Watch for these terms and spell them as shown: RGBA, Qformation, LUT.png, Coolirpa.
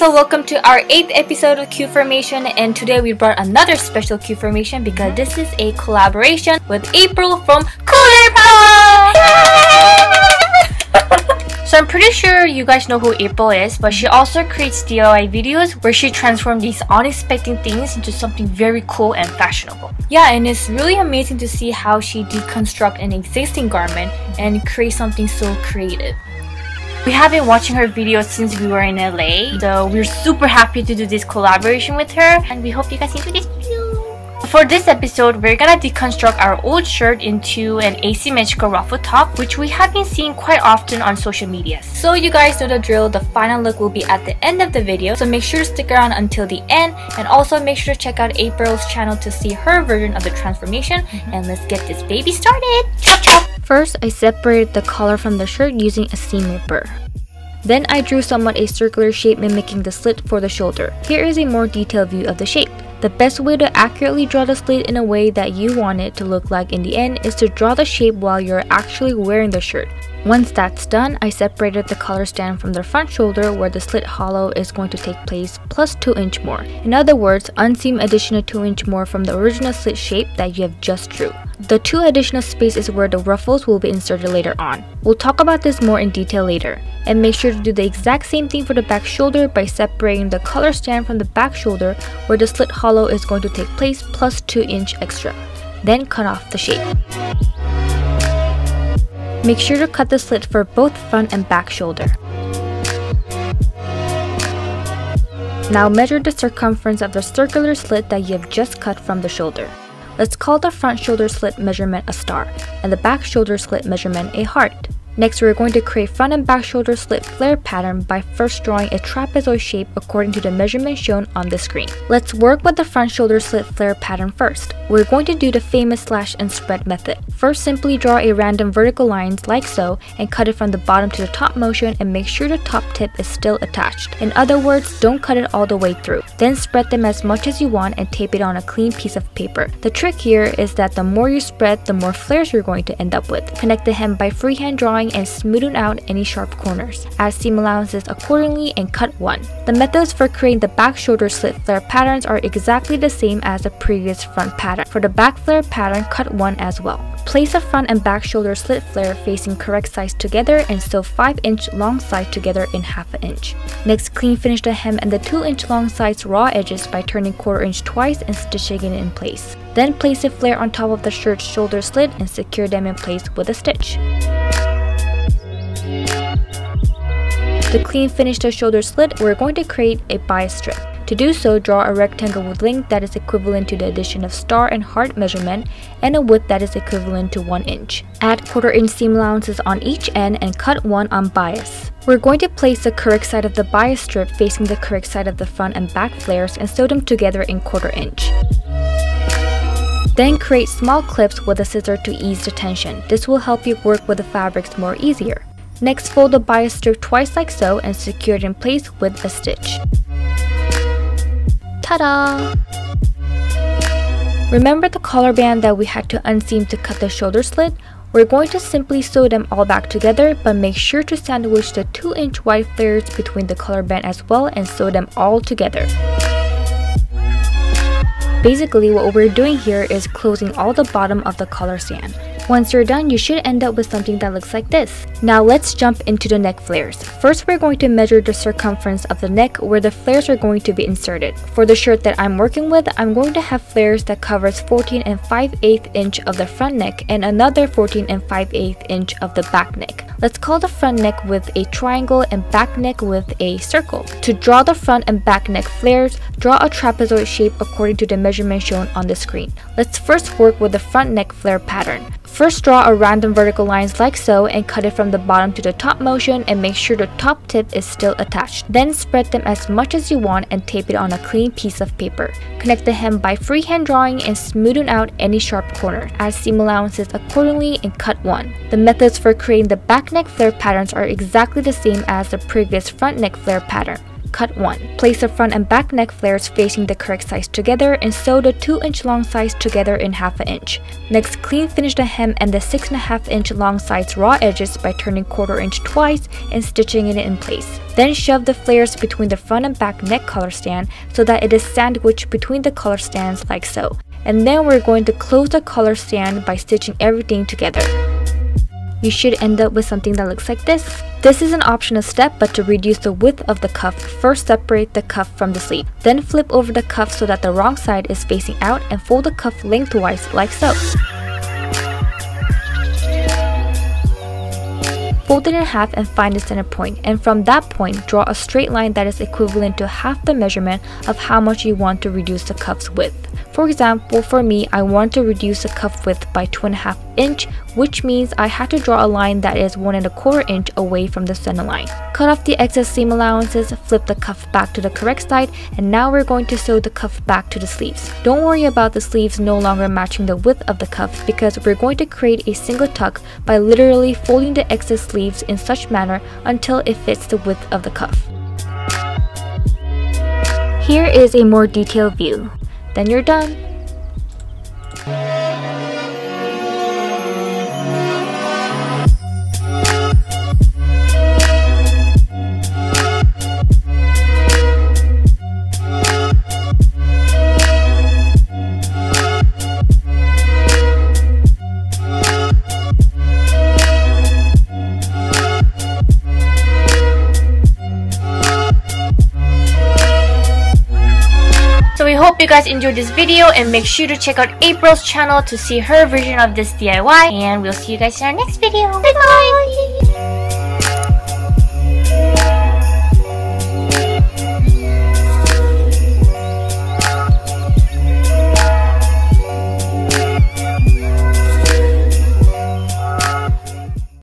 so welcome to our 8th episode of Qformation, and today we brought another special Qformation because this is a collaboration with April from Coolirpa! So I'm pretty sure you guys know who April is, but she also creates DIY videos where she transforms these unexpected things into something very cool and fashionable. Yeah, and it's really amazing to see how she deconstructs an existing garment and creates something so creative. We have been watching her videos since we were in LA, so we're super happy to do this collaboration with her, and we hope you guys enjoy this video. For this episode, we're gonna deconstruct our old shirt into an asymmetrical ruffle top, which we have been seeing quite often on social media. So you guys know the drill, the final look will be at the end of the video, so make sure to stick around until the end, and also make sure to check out April's channel to see her version of the transformation, and let's get this baby started! Chop chop! First, I separated the collar from the shirt using a seam ripper. Then I drew somewhat a circular shape mimicking the slit for the shoulder. Here is a more detailed view of the shape. The best way to accurately draw the slit in a way that you want it to look like in the end is to draw the shape while you're actually wearing the shirt. Once that's done, I separated the collar stand from the front shoulder where the slit hollow is going to take place, plus 2 inch more. In other words, unseam additional 2 inch more from the original slit shape that you have just drew. The 2 additional space is where the ruffles will be inserted later on. We'll talk about this more in detail later. And make sure to do the exact same thing for the back shoulder by separating the collar stand from the back shoulder where the slit hollow is going to take place, plus 2 inch extra. Then cut off the shape. Make sure to cut the slit for both front and back shoulder. Now measure the circumference of the circular slit that you have just cut from the shoulder. Let's call the front shoulder slit measurement a star, and the back shoulder slit measurement a heart. Next, we're going to create front and back shoulder slit flare pattern by first drawing a trapezoid shape according to the measurement shown on the screen. Let's work with the front shoulder slit flare pattern first. We're going to do the famous slash and spread method. First, simply draw a random vertical line like so and cut it from the bottom to the top motion, and make sure the top tip is still attached. In other words, don't cut it all the way through. Then spread them as much as you want and tape it on a clean piece of paper. The trick here is that the more you spread, the more flares you're going to end up with. Connect the hem by freehand drawing and smoothen out any sharp corners. Add seam allowances accordingly and cut one. The methods for creating the back shoulder slit flare patterns are exactly the same as the previous front pattern. For the back flare pattern, cut one as well. Place the front and back shoulder slit flare facing correct sides together and sew 5 inch long side together in half an inch. Next, clean finish the hem and the 2 inch long sides raw edges by turning 1/4 inch twice and stitching it in place. Then place the flare on top of the shirt's shoulder slit and secure them in place with a stitch. To clean finish the shoulder slit, we're going to create a bias strip. To do so, draw a rectangle with length that is equivalent to the addition of star and heart measurement and a width that is equivalent to 1 inch. Add 1/4 inch seam allowances on each end and cut one on bias. We're going to place the correct side of the bias strip facing the correct side of the front and back flares and sew them together in 1/4 inch. Then create small clips with a scissor to ease the tension. This will help you work with the fabrics more easier. Next, fold the bias strip twice like so and secure it in place with a stitch. Ta-da! Remember the collar band that we had to unseam to cut the shoulder slit? We're going to simply sew them all back together, but make sure to sandwich the 2 inch wide flares between the collar band as well and sew them all together. Basically, what we're doing here is closing all the bottom of the collar stand. Once you're done, you should end up with something that looks like this. Now let's jump into the neck flares. First, we're going to measure the circumference of the neck where the flares are going to be inserted. For the shirt that I'm working with, I'm going to have flares that covers 14 5/8 inch of the front neck and another 14 5/8 inch of the back neck. Let's call the front neck with a triangle and back neck with a circle. To draw the front and back neck flares, draw a trapezoid shape according to the measurement shown on the screen. Let's first work with the front neck flare pattern. First, draw a random vertical line like so and cut it from the bottom to the top motion and make sure the top tip is still attached. Then spread them as much as you want and tape it on a clean piece of paper. Connect the hem by freehand drawing and smoothen out any sharp corner. Add seam allowances accordingly and cut one. The methods for creating the back neck flare patterns are exactly the same as the previous front neck flare pattern. Cut 1. Place the front and back neck flares facing the correct sides together and sew the 2-inch long sides together in half an inch. Next, clean finish the hem and the 6.5 inch long sides raw edges by turning quarter inch twice and stitching it in place. Then shove the flares between the front and back neck collar stand so that it is sandwiched between the collar stands like so. And then we're going to close the collar stand by stitching everything together. You should end up with something that looks like this. This is an optional step, but to reduce the width of the cuff, first separate the cuff from the sleeve. Then flip over the cuff so that the wrong side is facing out and fold the cuff lengthwise like so. Fold it in half and find the center point, and from that point, draw a straight line that is equivalent to half the measurement of how much you want to reduce the cuff's width. For example, for me, I want to reduce the cuff width by 2.5 inch, which means I had to draw a line that is 1.25 inch away from the center line. Cut off the excess seam allowances, flip the cuff back to the correct side, and now we're going to sew the cuff back to the sleeves. Don't worry about the sleeves no longer matching the width of the cuff because we're going to create a single tuck by literally folding the excess sleeve in such manner until it fits the width of the cuff. Here is a more detailed view. Then you're done. Hope you guys enjoyed this video, and make sure to check out April's channel to see her version of this DIY, and we'll see you guys in our next video. Bye bye!